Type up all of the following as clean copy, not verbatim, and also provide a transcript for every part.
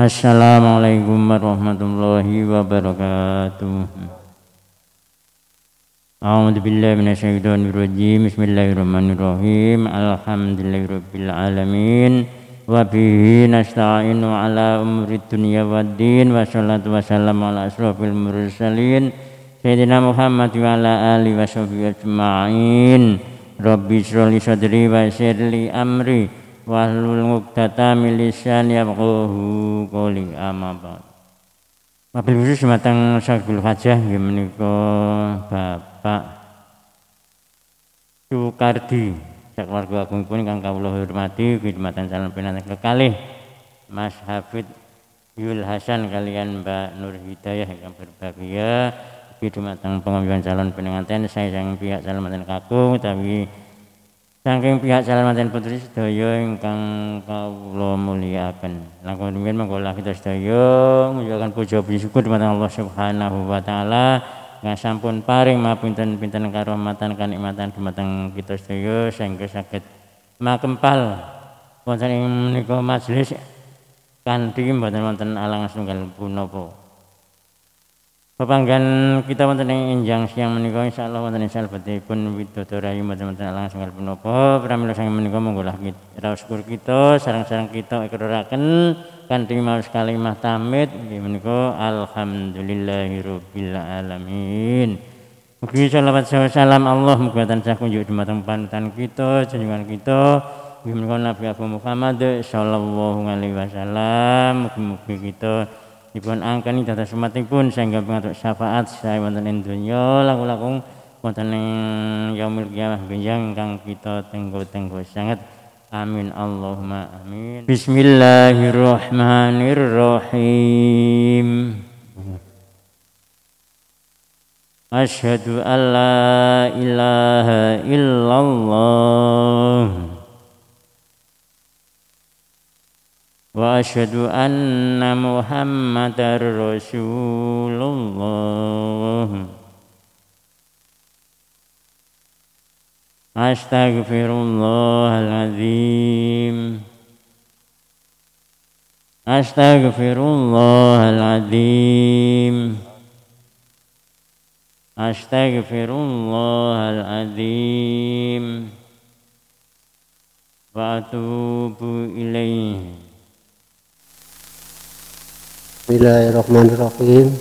Assalamualaikum warahmatullahi wabarakatuh. A'udzubillahi minasyaitonir rajim. Bismillahirrahmanirrahim. Alhamdulillahirabbil alamin. Wa bihi nasta'inu ala umurid dunya waddin. Wassalatu wassalamu ala asyrafil mursalin sayyidina Muhammad wa ala alihi washabbihi ajma'in. Rabbi shrah li sadri wa yassir li amri wahlul muqtata milisan yabquhu qawli amaba. Wabil khusus matang sagul hajah nggih menika Bapak Sukadi keluarga agung pun kang kawula hormati khidmatan calon pinanten kekalih Mas Habib Yulhasan kalian Mbak Nur Hidayah yang berbahagia khidmatan pengambilan calon pinanten saya sang pihak calon manten kakung tapi saking pihak salamaten putri sedaya ingkang kawula mulyakaken. Langkung rumiyin monggo kita sedaya mulyakaken puja syukur dumateng Allah Subhanahu wa taala ingkang sampun paring mapinten-pinten karomatan kanikmatan dumateng kita sedaya sangga saged makempal wonten ing menika majelis kanthi mboten wonten alang setunggal punapa. Pepanggan kita wonten ing enjang siang menika insyaallah wonten ing salebetipun widodari mboten-mboten alang setunggal punapa pramila sang menika monggo lah raos syukur kita sareng-sareng kita ikraraken kanthi maos kalimah tahmid inggih menika alhamdulillahirabbil alamin. Mugi salawat salam Allah mugi tansah kunjuk dumateng panutan kita jenengan kita inggih menika Nabi Muhammad sallallahu alaihi wasallam mugi kita dipun angkani dados umatipun sehingga pengatur syafaat saya wonten ing donya langkung-langkung wonten ing yaumul qiyamah benjang kang kita tenggo-tenggo sanget. Amin Allahumma amin. Bismillahirrahmanirrahim. Asyhadu an la ilaha illallah wa asyhadu anna Muhammadar Rasulullah. Astaghfirullahaladzim. Astaghfirullahaladzim. Astaghfirullahaladzim. Wa atubu ilaihi. Bismillahirrahmanirrahim.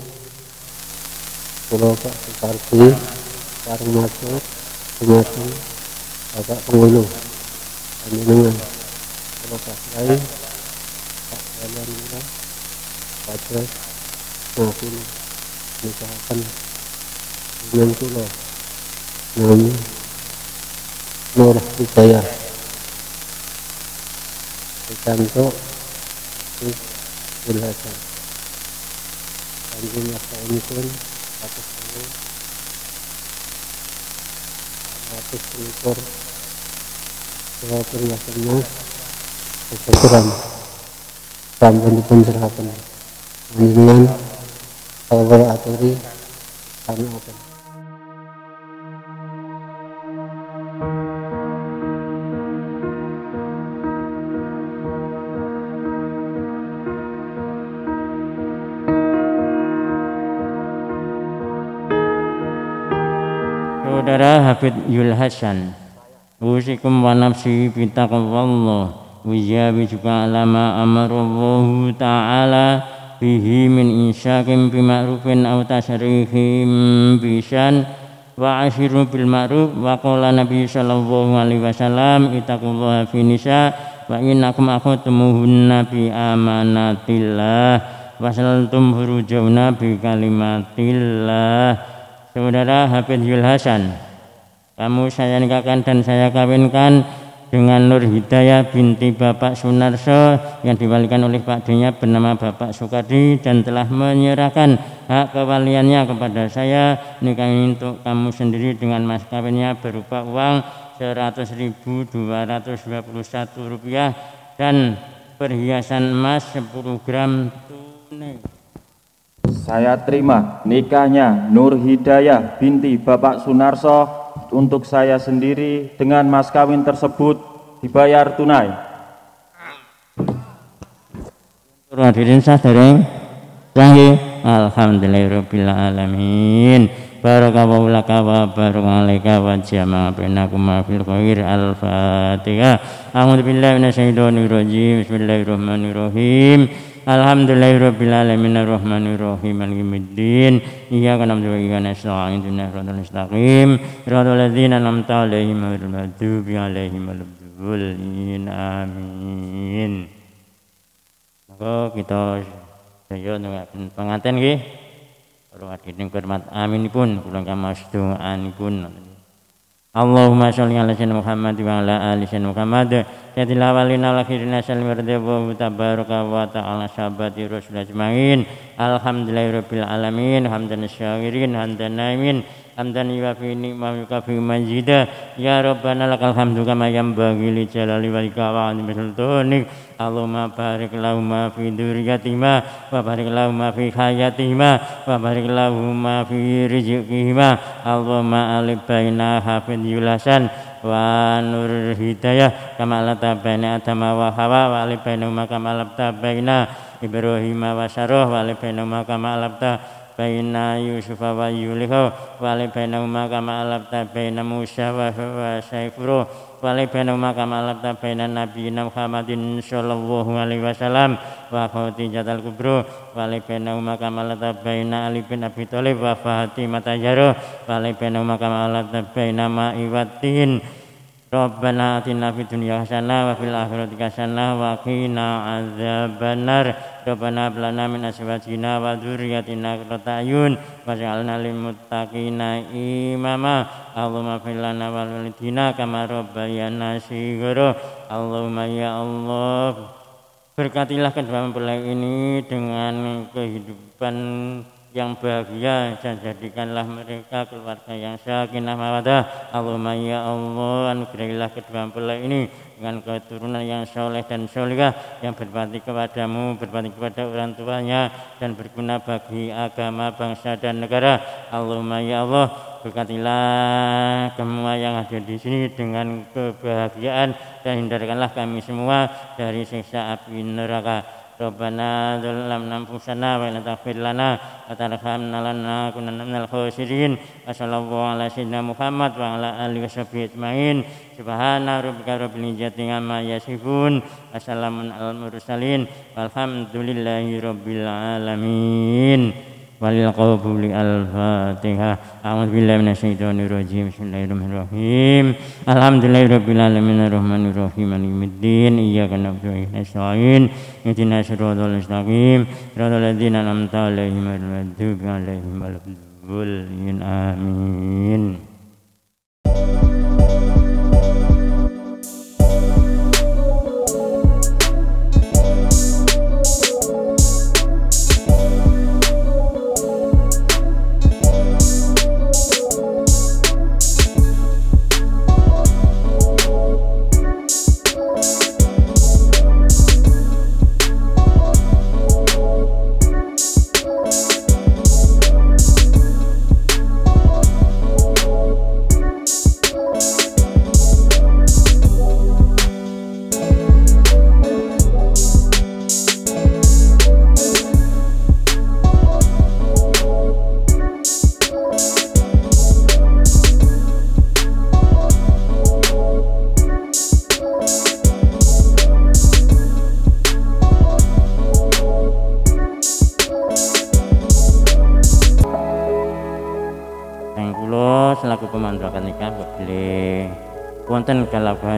Kelompok Kartini, Karang Natu, Dumateng Bapak Penghulu, Panjenengan, Kelompok Kiai, Pak Denia, Pak Jos, Maupun Misalkan, Dengan Kulo, Nami, Nur Hidayah, Kelompok Yulhasan. Anjing yang kami pun 100 ekor seluruh yang penuh kesukuran sambil dipenjarakan dengan awal aturi kami akan. Saudara Habib Yulhasan, usikum wa nafsi bi taqwallah wa yabijuka alama amarallahu ta'ala bihi min insyakim bima'rufin aw tasrihim bisan wa ashiru bil ma'ruf wa qala nabi sallallahu alaihi wasallam ittaqullaha fi nisa wa innakum akhutumuhunna bi amanatillah wa saltum hurujuna bi kalimatillah. Saudara Habib Yulhasan, kamu saya nikahkan dan saya kawinkan dengan Nur Hidayah binti Bapak Sunarso yang diwalikan oleh Pak Denia bernama Bapak Sukadi dan telah menyerahkan hak kewaliannya kepada saya. Nikah untuk kamu sendiri dengan mas kawinnya berupa uang Rp100.221 dan perhiasan emas 10 gram tunai. Saya terima nikahnya Nur Hidayah binti Bapak Sunarso untuk saya sendiri dengan mas kawin tersebut dibayar tunai. Untuk hadirin sadareng sahi alhamdulillahirabbil alamin barakallahu laka wa baraka alaika wa jama'a bainakuma fil khair al-fatihah a'udzu billahi minasyaitonir rajim bismillahirrahmanirrahim alhamdulillahirabbil alamin arrahmanir rahim maliki iyyaka na'budu wa iyyaka nasta'in ihdinas siratal mustaqim siratal ladzina an'amta 'alaihim ghairil maghdubi 'alaihim waladdallin amin. Monggo kita sedaya nunggakaken penganten nggih. Para hadirin hormat aminipun kula kamas doanipun. Allahumma sholli ala sayyidina Muhammad wa ala ali sayyidina Muhammad. Sayyidil awwalin wal akhirin sallallahu tabaraka wa ta'ala sahabati rasul ajmain. Alhamdulillahirabbil alamin hamdan syakirin hamdan naimin hamdan yuafi ni'mahu kafi majida ya rabbana lakal hamdu kama yanbaghi li jalali wajhika wa 'azimi sultanik. Allahumma barik lahumma fi dzurriyyatihima wa barik lahumma fi hayatihima wa barik lahumma fi rizqihima. Allahumma alif baina Habib Yulhasan wa Nur Hidayah kama alata baina Adam wa Hawa wa alif baina kama alata baina Ibrahim wa Sarah wa alif baina kama alata baina Yusuf wa Yuliha wa la baina ma kama alabta baina Musa wa Saifur wa la baina ma kama alabta baina nabiyina Muhammadin sallallahu alaihi wasallam wa khatijatul kubra wa la baina ma kama alabta baina Ali bin Abi Thalib wa Fatimah Zahra wa la baina ma kama alabta baina Ma'iwatin Rabbana atina fid dunya hasanah wa fil akhirati hasanah wa qina adzabannar. Rabbana hab lana min azwajina wa dzurriyyatina qurrata a'yun waj'alna lil muttaqina imama. Allahumma ighfir lana wa liwalidina kama rabbayana shighara. Allahumma ya Allah, berkatilah kedua mempelai ini dengan kehidupan yang bahagia dan jadikanlah mereka keluarga yang sakinah mawaddah. Allahumma ya Allah, anugerahilah kedua mempelai ini dengan keturunan yang soleh dan solehah, yang berbakti kepadamu, berbakti kepada orang tuanya, dan berguna bagi agama, bangsa, dan negara. Allahumma ya Allah, berkatilah semua yang hadir di sini dengan kebahagiaan dan hindarkanlah kami semua dari siksa api neraka. Rabbana zalamna anfusana wa in taghfir lana wa tarhamna lanakunanna minal khosirin. Wassallallahu ala sayyidina Muhammad wa ala alihi washabbihi ajmain. Subhana rabbika rabbil izzati amma yasifun. Wassalamun alal mursalin. Walhamdulillahi rabbil alamin. Walil qabuli al-Fatihah. A'udzu billahi minasyaitonir rajim. Bismillahirrahmanirrahim. Alhamdulillahirabbil alamin arrahmanir rahim maliki din iyyaka na'budu wa iyyaka nasta'in ihdinas siratal mustaqim siratal ladzina an'amta 'alaihim ghairil maghdubi 'alaihim waladdallin amin.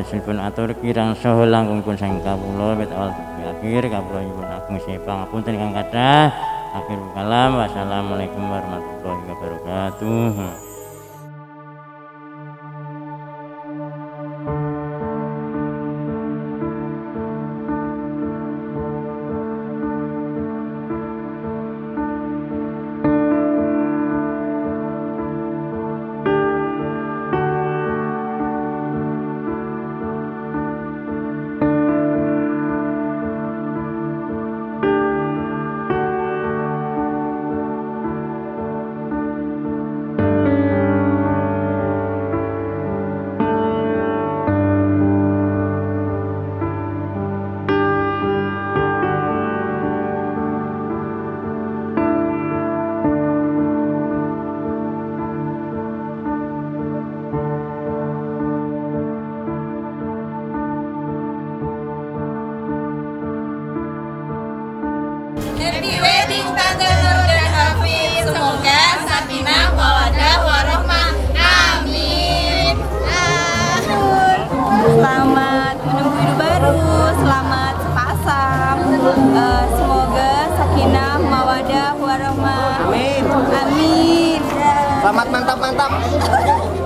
Silpun atur kirang soho langkung pun sang kabulo bet awal akhir kabulo ibu agung sepang pun tengkang kata akhir kalam. Wassalamualaikum warahmatullahi wabarakatuh. warahmatullahi wabarakatuh. Amin. Amin. Selamat mantap-mantap.